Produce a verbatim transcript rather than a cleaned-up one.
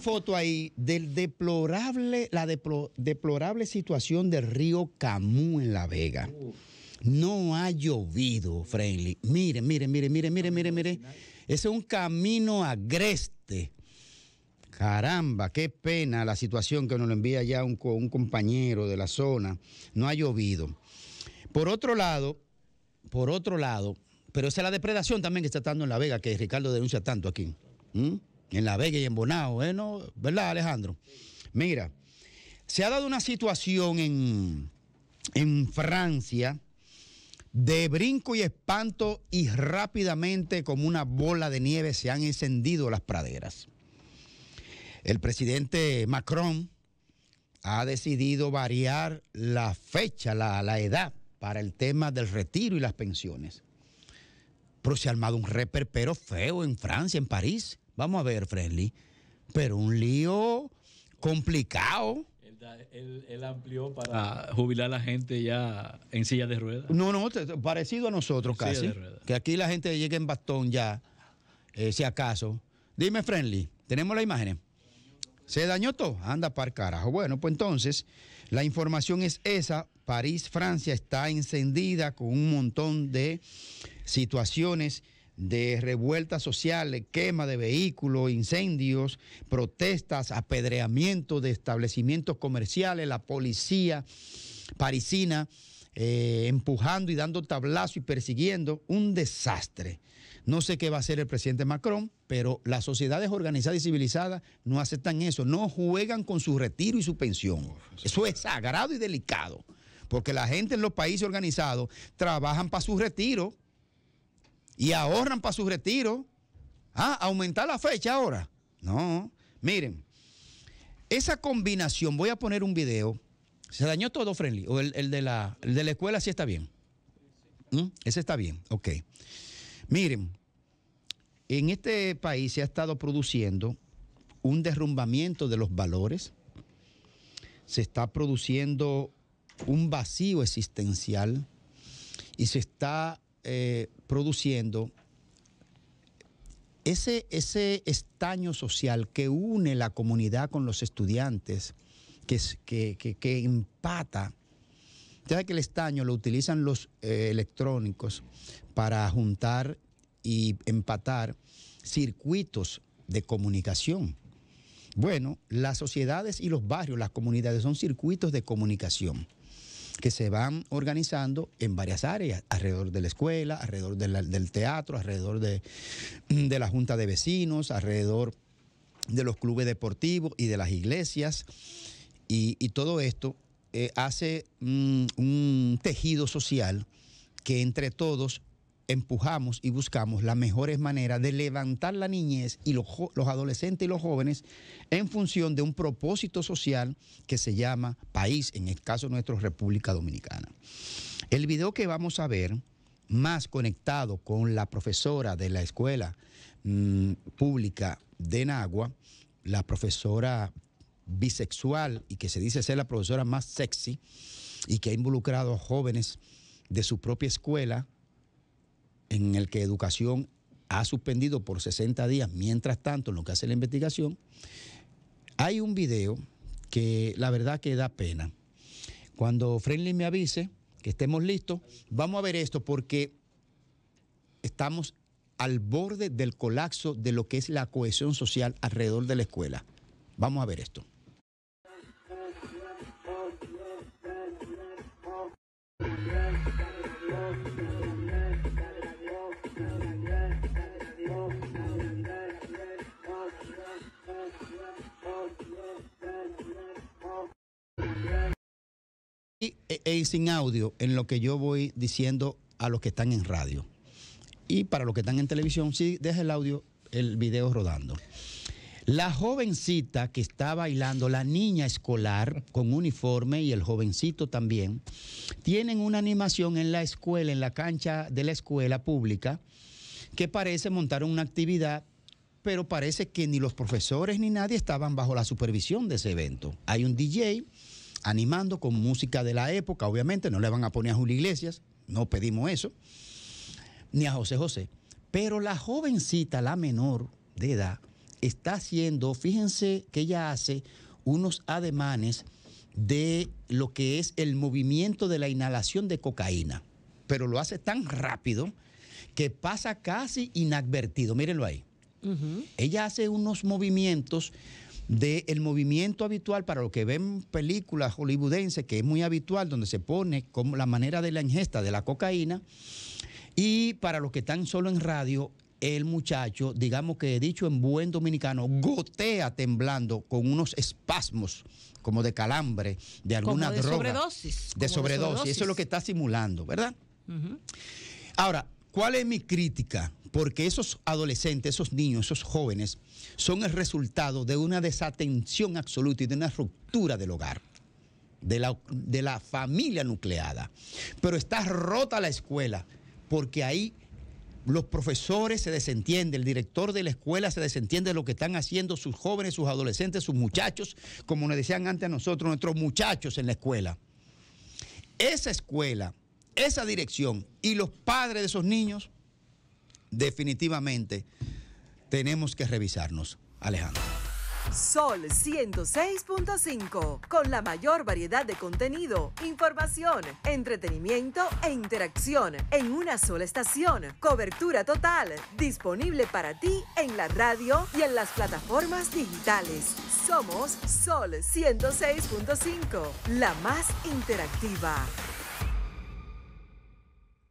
foto ahí del deplorable, la deplo, deplorable situación del río Camú en La Vega. Uh. No ha llovido, Friendly. Mire, mire, mire, mire, mire, mire, mire. Ese es un camino agreste. Caramba, qué pena la situación que nos lo envía ya un, un compañero de la zona. No ha llovido. Por otro lado, por otro lado, pero esa es la depredación también que está dando en La Vega, que Ricardo denuncia tanto aquí. ¿Mm? En La Vega y en Bonao, ¿eh? ¿No? ¿Verdad, Alejandro? Mira, se ha dado una situación en, en Francia de brinco y espanto, y rápidamente, como una bola de nieve, se han encendido las praderas. El presidente Macron ha decidido variar la fecha, la, la edad, para el tema del retiro y las pensiones. Pero se ha armado un reperpero feo en Francia, en París. Vamos a ver, Friendly. Pero un lío complicado. Él, él, él amplió para ah, jubilar a la gente ya en silla de ruedas. No, no, parecido a nosotros en casi. Que aquí la gente llega en bastón ya, eh, si acaso. Dime, Friendly, ¿tenemos las imágenes? ¿Se dañó todo? Anda para el carajo. Bueno, pues entonces, la información es esa. París, Francia, está encendida con un montón de situaciones de revueltas sociales, quema de vehículos, incendios, protestas, apedreamiento de establecimientos comerciales, la policía parisina eh, empujando y dando tablazo y persiguiendo. Un desastre. No sé qué va a hacer el presidente Macron, pero las sociedades organizadas y civilizadas no aceptan eso, no juegan con su retiro y su pensión. Eso es sagrado y delicado, porque la gente en los países organizados trabajan para su retiro y ahorran para su retiro. Ah, aumentar la fecha ahora. No, miren, esa combinación, voy a poner un video. ¿Se dañó todo, Friendly? ¿O el, el, de, la, el de la escuela sí está bien? ¿Mm? Ese está bien, ok. Miren, en este país se ha estado produciendo un derrumbamiento de los valores. Se está produciendo un vacío existencial y se está... Eh, produciendo ese, ese estaño social que une la comunidad con los estudiantes, que, que, que, que empata. Usted sabe que el estaño lo utilizan los eh, electrónicos para juntar y empatar circuitos de comunicación. Bueno, las sociedades y los barrios, las comunidades son circuitos de comunicación que se van organizando en varias áreas, alrededor de la escuela, alrededor de la, del teatro, alrededor de, de la junta de vecinos, alrededor de los clubes deportivos y de las iglesias. Y, y todo esto eh, hace mm, un tejido social que entre todos empujamos y buscamos las mejores maneras de levantar la niñez y los, los adolescentes y los jóvenes en función de un propósito social que se llama país, en el caso nuestro, República Dominicana. El video que vamos a ver, más conectado con la profesora de la escuela mmm, pública de Nagua, la profesora bisexual y que se dice ser la profesora más sexy y que ha involucrado a jóvenes de su propia escuela, en el que Educación ha suspendido por sesenta días, mientras tanto, en lo que hace la investigación, hay un video que la verdad que da pena. Cuando Friendly me avise que estemos listos, vamos a ver esto, porque estamos al borde del colapso de lo que es la cohesión social alrededor de la escuela. Vamos a ver esto. Y, y sin audio en lo que yo voy diciendo a los que están en radio. Y para los que están en televisión, sí, deja el audio, el video rodando. La jovencita que está bailando, la niña escolar con uniforme y el jovencito también, tienen una animación en la escuela, en la cancha de la escuela pública, que parece montar una actividad, pero parece que ni los profesores ni nadie estaban bajo la supervisión de ese evento. Hay un D J animando con música de la época, obviamente no le van a poner a Julio Iglesias, no pedimos eso, ni a José José. Pero la jovencita, la menor de edad, está haciendo, fíjense que ella hace unos ademanes de lo que es el movimiento de la inhalación de cocaína, pero lo hace tan rápido que pasa casi inadvertido. Mírenlo ahí. Uh-huh. Ella hace unos movimientos del movimiento habitual para lo que ven películas hollywoodenses, que es muy habitual, donde se pone como la manera de la ingesta de la cocaína. Y para los que están solo en radio, el muchacho, digamos que dicho en buen dominicano, gotea temblando con unos espasmos como de calambre, de alguna como de droga. Sobredosis, de, como sobredosis. de sobredosis. Eso es lo que está simulando, ¿verdad? Uh-huh. Ahora, ¿cuál es mi crítica? Porque esos adolescentes, esos niños, esos jóvenes, son el resultado de una desatención absoluta y de una ruptura del hogar, de la, de la familia nucleada. Pero está rota la escuela, porque ahí los profesores se desentienden, el director de la escuela se desentiende de lo que están haciendo sus jóvenes, sus adolescentes, sus muchachos, como nos decían antes a nosotros, nuestros muchachos en la escuela. Esa escuela, esa dirección y los padres de esos niños, definitivamente tenemos que revisarnos, Alejandro. Sol ciento seis punto cinco, con la mayor variedad de contenido, información, entretenimiento e interacción en una sola estación. Cobertura total, disponible para ti en la radio y en las plataformas digitales. Somos Sol ciento seis punto cinco, la más interactiva.